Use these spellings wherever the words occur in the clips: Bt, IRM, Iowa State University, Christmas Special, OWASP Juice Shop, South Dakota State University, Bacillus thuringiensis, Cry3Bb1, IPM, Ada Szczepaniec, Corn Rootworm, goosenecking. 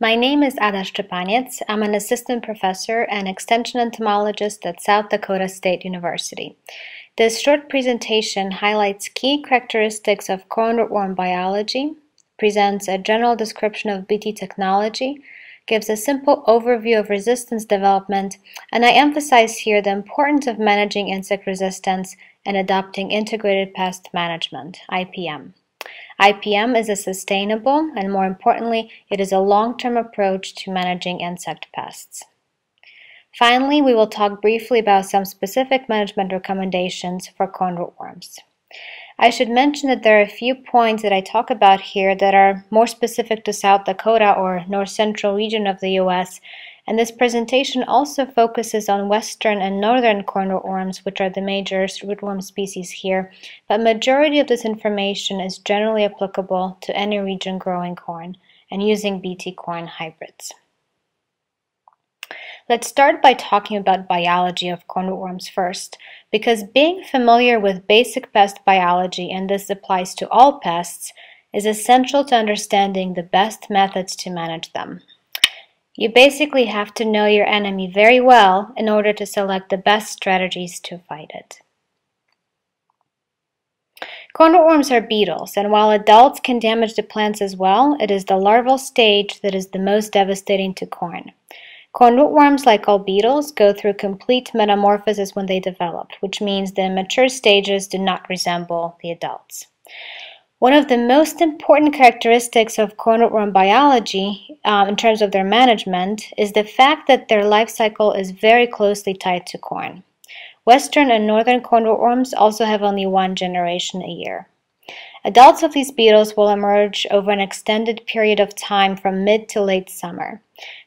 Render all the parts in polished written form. My name is Ada Szczepaniec. I'm an assistant professor and extension entomologist at South Dakota State University. This short presentation highlights key characteristics of corn rootworm biology, presents a general description of BT technology, gives a simple overview of resistance development, and I emphasize here the importance of managing insect resistance and adopting integrated pest management, IPM. IPM is a sustainable, and more importantly, it is a long-term approach to managing insect pests. Finally, we will talk briefly about some specific management recommendations for corn rootworms. I should mention that there are a few points that I talk about here that are more specific to South Dakota or north-central region of the U.S., and this presentation also focuses on western and northern corn rootworms, which are the major rootworm species here, but majority of this information is generally applicable to any region growing corn and using Bt corn hybrids. Let's start by talking about biology of corn rootworms first, because being familiar with basic pest biology, and this applies to all pests, is essential to understanding the best methods to manage them. You basically have to know your enemy very well in order to select the best strategies to fight it. Corn rootworms are beetles, and while adults can damage the plants as well, it is the larval stage that is the most devastating to corn. Corn rootworms, like all beetles, go through complete metamorphosis when they develop, which means the immature stages do not resemble the adults. One of the most important characteristics of corn rootworm biology in terms of their management is the fact that their life cycle is very closely tied to corn. Western and northern corn rootworms also have only one generation a year. Adults of these beetles will emerge over an extended period of time from mid to late summer.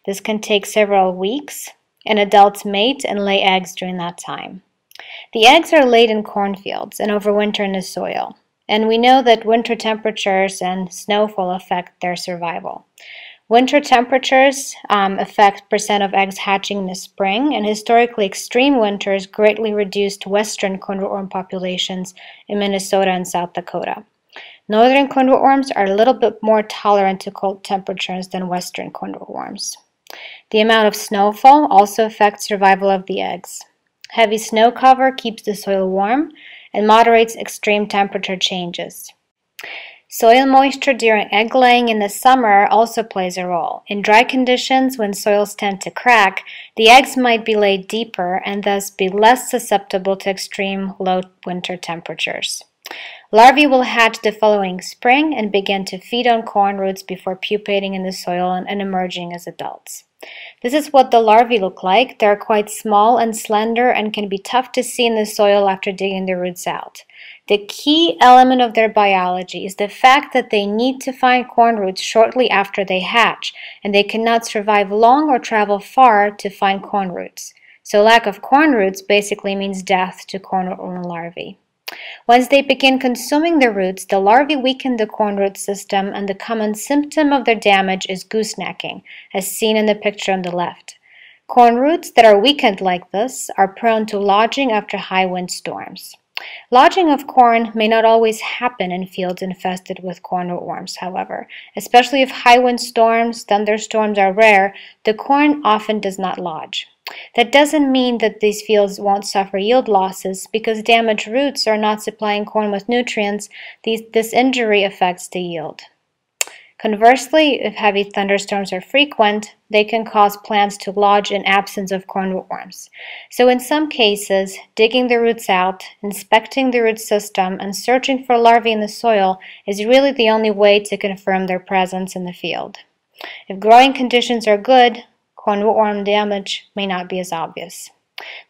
This can take several weeks, and adults mate and lay eggs during that time. The eggs are laid in cornfields and overwinter in the soil, and we know that winter temperatures and snowfall affect their survival. Winter temperatures affect percent of eggs hatching in the spring, and historically extreme winters greatly reduced western corn rootworm populations in Minnesota and South Dakota. Northern corn rootworms are a little bit more tolerant to cold temperatures than western corn rootworms. The amount of snowfall also affects survival of the eggs. Heavy snow cover keeps the soil warm and moderates extreme temperature changes. Soil moisture during egg laying in the summer also plays a role. In dry conditions, when soils tend to crack, the eggs might be laid deeper and thus be less susceptible to extreme low winter temperatures. Larvae will hatch the following spring and begin to feed on corn roots before pupating in the soil and emerging as adults. This is what the larvae look like. They are quite small and slender and can be tough to see in the soil after digging the roots out. The key element of their biology is the fact that they need to find corn roots shortly after they hatch, and they cannot survive long or travel far to find corn roots. So lack of corn roots basically means death to corn rootworm larvae. Once they begin consuming the roots, the larvae weaken the corn root system, and the common symptom of their damage is goosenecking, as seen in the picture on the left. Corn roots that are weakened like this are prone to lodging after high wind storms. Lodging of corn may not always happen in fields infested with corn rootworms, however. Especially if high wind storms, thunderstorms are rare, the corn often does not lodge. That doesn't mean that these fields won't suffer yield losses, because damaged roots are not supplying corn with nutrients. This injury affects the yield. Conversely, if heavy thunderstorms are frequent, they can cause plants to lodge in absence of corn rootworms. So in some cases, digging the roots out, inspecting the root system, and searching for larvae in the soil is really the only way to confirm their presence in the field. If growing conditions are good, corn rootworm damage may not be as obvious.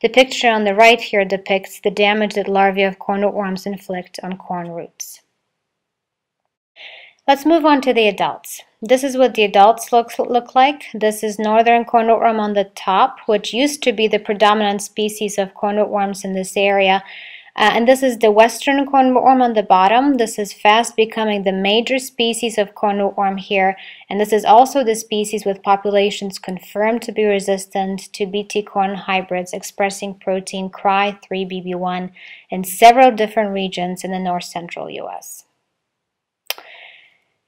The picture on the right here depicts the damage that larvae of corn rootworms inflict on corn roots. Let's move on to the adults. This is what the adults look like. This is northern corn rootworm on the top, which used to be the predominant species of corn rootworms in this area. And this is the western corn rootworm on the bottom. This is fast becoming the major species of corn rootworm here, and this is also the species with populations confirmed to be resistant to Bt corn hybrids expressing protein Cry3Bb1 in several different regions in the north-central U.S.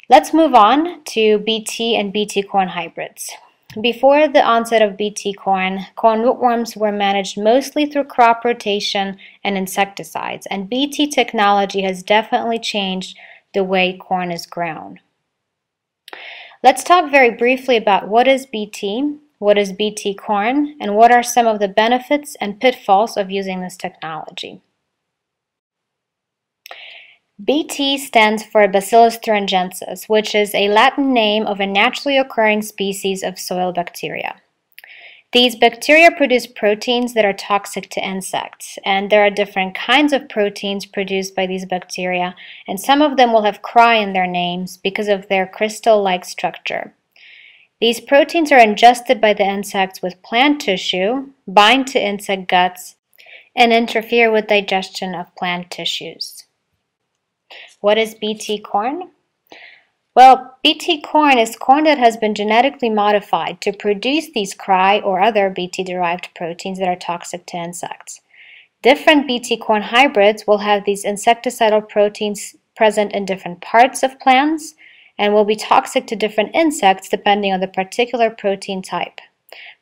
Let's move on to Bt and Bt corn hybrids. Before the onset of Bt corn, corn rootworms were managed mostly through crop rotation and insecticides, and Bt technology has definitely changed the way corn is grown. Let's talk very briefly about what is Bt, what is Bt corn, and what are some of the benefits and pitfalls of using this technology. Bt stands for Bacillus thuringiensis, which is a Latin name of a naturally occurring species of soil bacteria. These bacteria produce proteins that are toxic to insects, and there are different kinds of proteins produced by these bacteria, and some of them will have cry in their names because of their crystal-like structure. These proteins are ingested by the insects with plant tissue, bind to insect guts, and interfere with digestion of plant tissues. What is Bt corn? Well, Bt corn is corn that has been genetically modified to produce these cry or other Bt-derived proteins that are toxic to insects. Different Bt corn hybrids will have these insecticidal proteins present in different parts of plants and will be toxic to different insects depending on the particular protein type.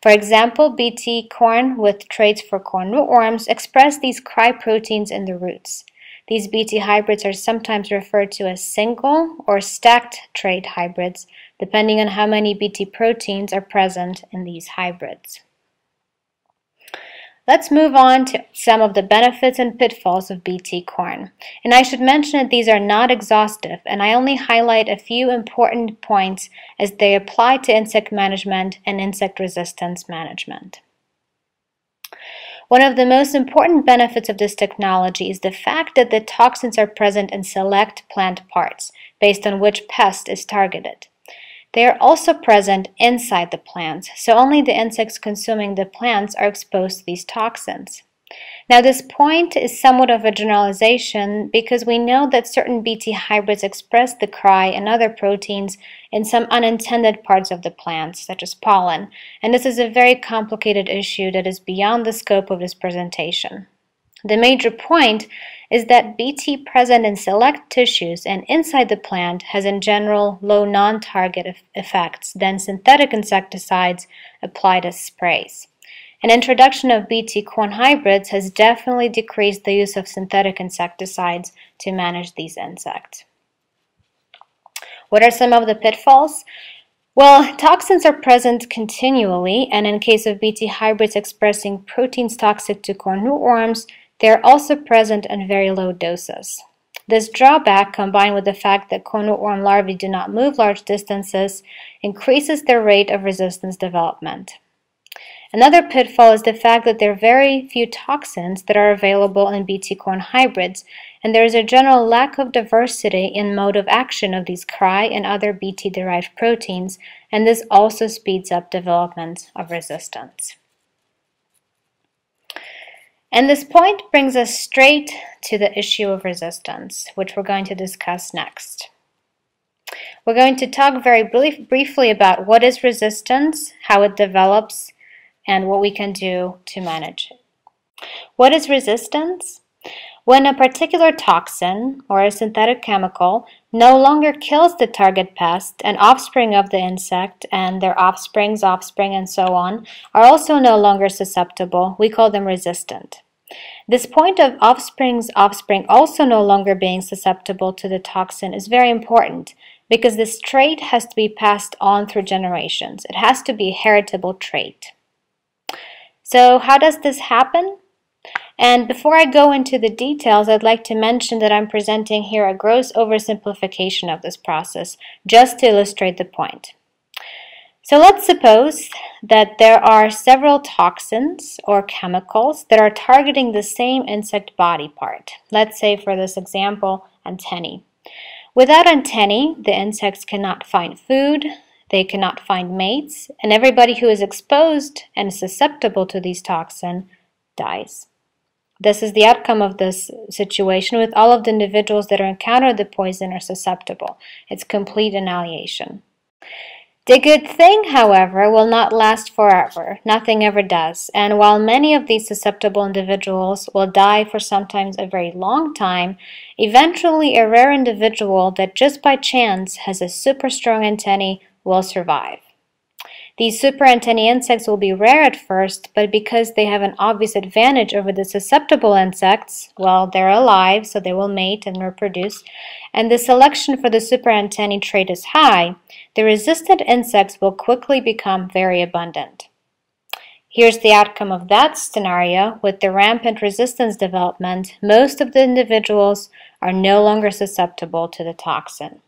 For example, Bt corn with traits for corn rootworms express these cry proteins in the roots. These Bt hybrids are sometimes referred to as single or stacked trait hybrids, depending on how many Bt proteins are present in these hybrids. Let's move on to some of the benefits and pitfalls of Bt corn. And I should mention that these are not exhaustive, and I only highlight a few important points as they apply to insect management and insect resistance management. One of the most important benefits of this technology is the fact that the toxins are present in select plant parts, based on which pest is targeted. They are also present inside the plants, so only the insects consuming the plants are exposed to these toxins. Now, this point is somewhat of a generalization because we know that certain Bt hybrids express the cry and other proteins in some unintended parts of the plants, such as pollen, and this is a very complicated issue that is beyond the scope of this presentation. The major point is that Bt present in select tissues and inside the plant has in general low non-target effects than synthetic insecticides applied as sprays. An introduction of Bt corn hybrids has definitely decreased the use of synthetic insecticides to manage these insects. What are some of the pitfalls? Well, toxins are present continually, and in case of Bt hybrids expressing proteins toxic to corn rootworms, they are also present in very low doses. This drawback, combined with the fact that corn rootworm larvae do not move large distances, increases their rate of resistance development. Another pitfall is the fact that there are very few toxins that are available in Bt corn hybrids, and there is a general lack of diversity in mode of action of these cry and other Bt-derived proteins, and this also speeds up development of resistance. And this point brings us straight to the issue of resistance, which we're going to discuss next. We're going to talk very briefly about what is resistance, how it develops, and what we can do to manage it. What is resistance? When a particular toxin or a synthetic chemical no longer kills the target pest, and offspring of the insect and their offspring's offspring and so on are also no longer susceptible, we call them resistant. This point of offspring's offspring also no longer being susceptible to the toxin is very important, because this trait has to be passed on through generations. It has to be a heritable trait. So how does this happen? And before I go into the details, I'd like to mention that I'm presenting here a gross oversimplification of this process, just to illustrate the point. So let's suppose that there are several toxins or chemicals that are targeting the same insect body part. Let's say for this example, antennae. Without antennae, the insects cannot find food, they cannot find mates, and everybody who is exposed and susceptible to these toxins dies. This is the outcome of this situation with all of the individuals that encounter the poison are susceptible. It's complete annihilation. The good thing, however, will not last forever. Nothing ever does. And while many of these susceptible individuals will die for sometimes a very long time, eventually a rare individual that just by chance has a super strong antennae will survive. These super antennae insects will be rare at first, but because they have an obvious advantage over the susceptible insects, well, they're alive, so they will mate and reproduce, and the selection for the super antennae trait is high, the resistant insects will quickly become very abundant. Here's the outcome of that scenario. With the rampant resistance development, most of the individuals are no longer susceptible to the toxin.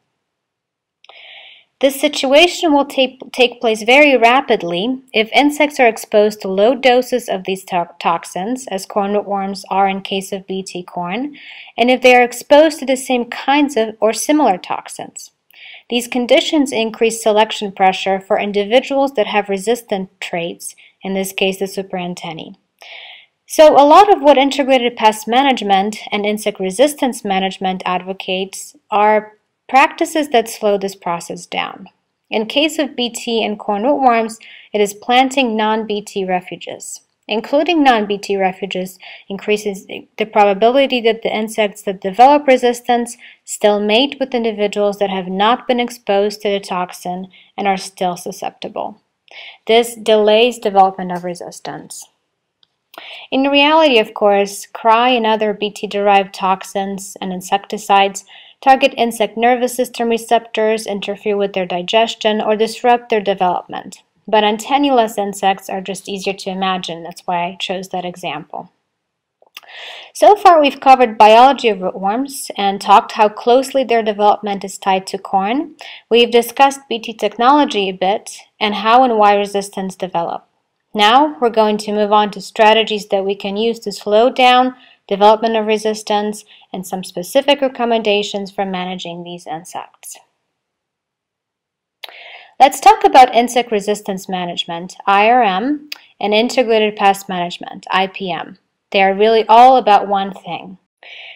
This situation will take place very rapidly if insects are exposed to low doses of these toxins, as corn rootworms are in case of Bt corn, and if they are exposed to the same kinds of or similar toxins. These conditions increase selection pressure for individuals that have resistant traits, in this case the superantennae. So a lot of what integrated pest management and insect resistance management advocates are practices that slow this process down. In case of Bt and corn rootworms, it is planting non-Bt refuges. Including non-Bt refuges increases the probability that the insects that develop resistance still mate with individuals that have not been exposed to the toxin and are still susceptible. This delays development of resistance. In reality, of course, Cry and other Bt-derived toxins and insecticides target insect nervous system receptors, interfere with their digestion, or disrupt their development. But antennulous insects are just easier to imagine. That's why I chose that example. So far, we've covered biology of rootworms and talked how closely their development is tied to corn. We've discussed Bt technology a bit and how and why resistance develops. Now we're going to move on to strategies that we can use to slow down development of resistance and some specific recommendations for managing these insects. Let's talk about insect resistance management, IRM, and integrated pest management, IPM. They are really all about one thing: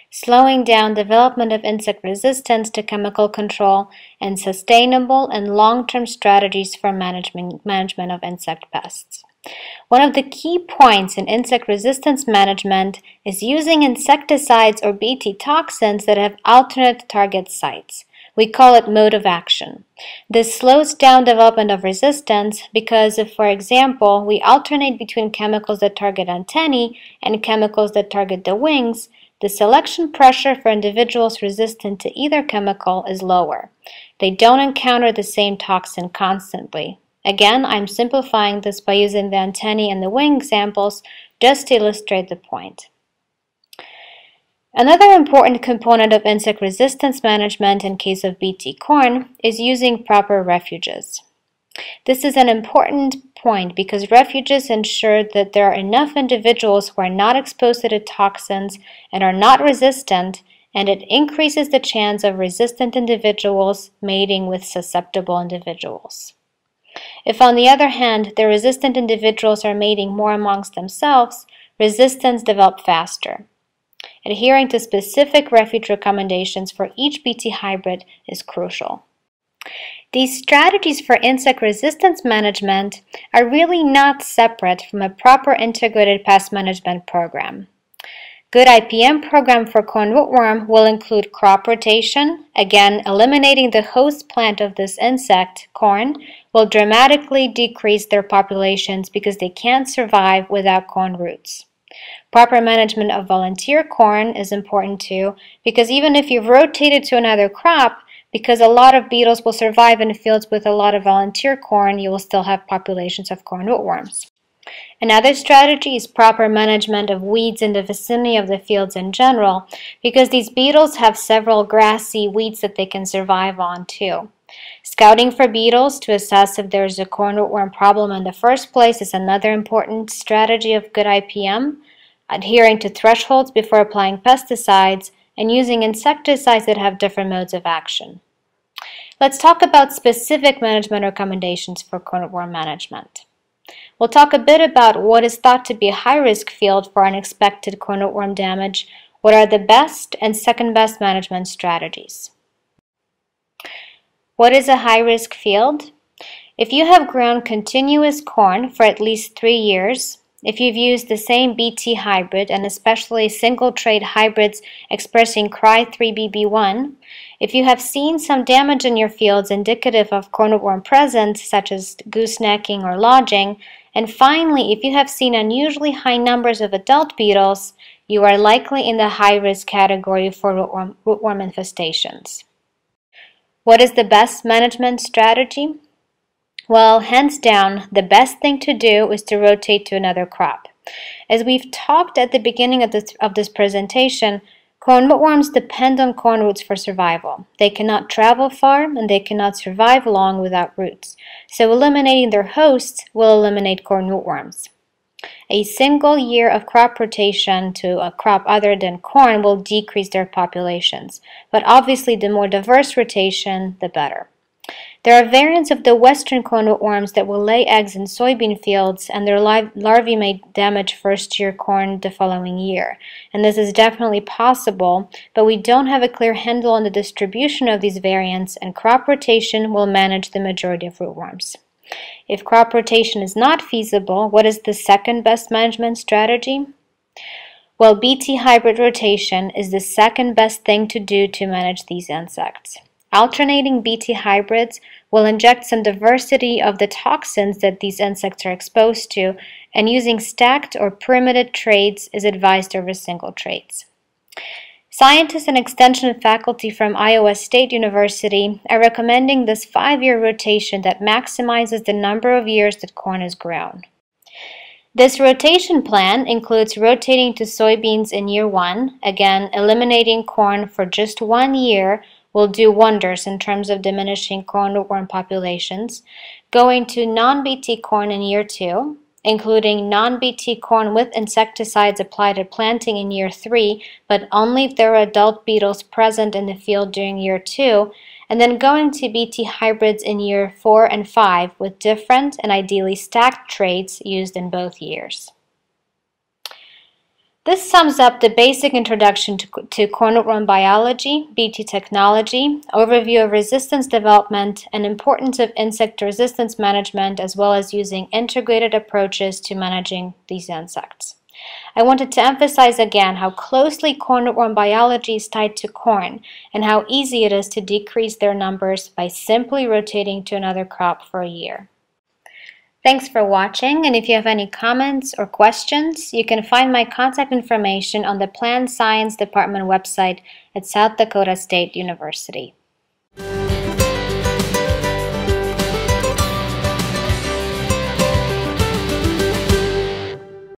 slowing down development of insect resistance to chemical control and sustainable and long-term strategies for management of insect pests. One of the key points in insect resistance management is using insecticides or Bt toxins that have alternate target sites. We call it mode of action. This slows down development of resistance because if, for example, we alternate between chemicals that target antennae and chemicals that target the wings, the selection pressure for individuals resistant to either chemical is lower. They don't encounter the same toxin constantly. Again, I'm simplifying this by using the antennae and the wing examples just to illustrate the point. Another important component of insect resistance management in case of Bt corn is using proper refuges. This is an important point because refuges ensure that there are enough individuals who are not exposed to the toxins and are not resistant, and it increases the chance of resistant individuals mating with susceptible individuals. If, on the other hand, the resistant individuals are mating more amongst themselves, resistance develops faster. Adhering to specific refuge recommendations for each Bt hybrid is crucial. These strategies for insect resistance management are really not separate from a proper integrated pest management program. Good IPM program for corn rootworm will include crop rotation. Again, eliminating the host plant of this insect, corn, will dramatically decrease their populations because they can't survive without corn roots. Proper management of volunteer corn is important too, because even if you've rotated to another crop, because a lot of beetles will survive in fields with a lot of volunteer corn, you will still have populations of corn rootworms. Another strategy is proper management of weeds in the vicinity of the fields in general, because these beetles have several grassy weeds that they can survive on too. Scouting for beetles to assess if there is a corn rootworm problem in the first place is another important strategy of good IPM. Adhering to thresholds before applying pesticides and using insecticides that have different modes of action. Let's talk about specific management recommendations for corn rootworm management. We'll talk a bit about what is thought to be a high-risk field for unexpected corn rootworm damage, what are the best and second-best management strategies. What is a high-risk field? If you have grown continuous corn for at least 3 years, if you've used the same BT hybrid and especially single-trait hybrids expressing Cry3Bb1, if you have seen some damage in your fields indicative of corn rootworm presence, such as goosenecking or lodging, and finally, if you have seen unusually high numbers of adult beetles, you are likely in the high-risk category for rootworm infestations. What is the best management strategy? Well, hands down, the best thing to do is to rotate to another crop. As we've talked at the beginning of this presentation, corn rootworms depend on corn roots for survival. They cannot travel far and they cannot survive long without roots. So eliminating their hosts will eliminate corn rootworms. A single year of crop rotation to a crop other than corn will decrease their populations. But obviously, the more diverse rotation, the better. There are variants of the western corn rootworms that will lay eggs in soybean fields, and their larvae may damage first-year corn the following year. And this is definitely possible, but we don't have a clear handle on the distribution of these variants, and crop rotation will manage the majority of rootworms. If crop rotation is not feasible, what is the second best management strategy? Well, BT hybrid rotation is the second best thing to do to manage these insects. Alternating BT hybrids will inject some diversity of the toxins that these insects are exposed to, and using stacked or pyramided traits is advised over single traits. Scientists and extension faculty from Iowa State University are recommending this 5-year rotation that maximizes the number of years that corn is grown. This rotation plan includes rotating to soybeans in year 1, again eliminating corn for just 1 year will do wonders in terms of diminishing corn rootworm populations, going to non-BT corn in year 2, including non-BT corn with insecticides applied at planting in year 3, but only if there are adult beetles present in the field during year 2, and then going to BT hybrids in year 4 and 5 with different and ideally stacked traits used in both years. This sums up the basic introduction to corn rootworm biology, BT technology, overview of resistance development, and importance of insect resistance management, as well as using integrated approaches to managing these insects. I wanted to emphasize again how closely corn rootworm biology is tied to corn and how easy it is to decrease their numbers by simply rotating to another crop for a year. Thanks for watching, and if you have any comments or questions, you can find my contact information on the Plant Science Department website at South Dakota State University.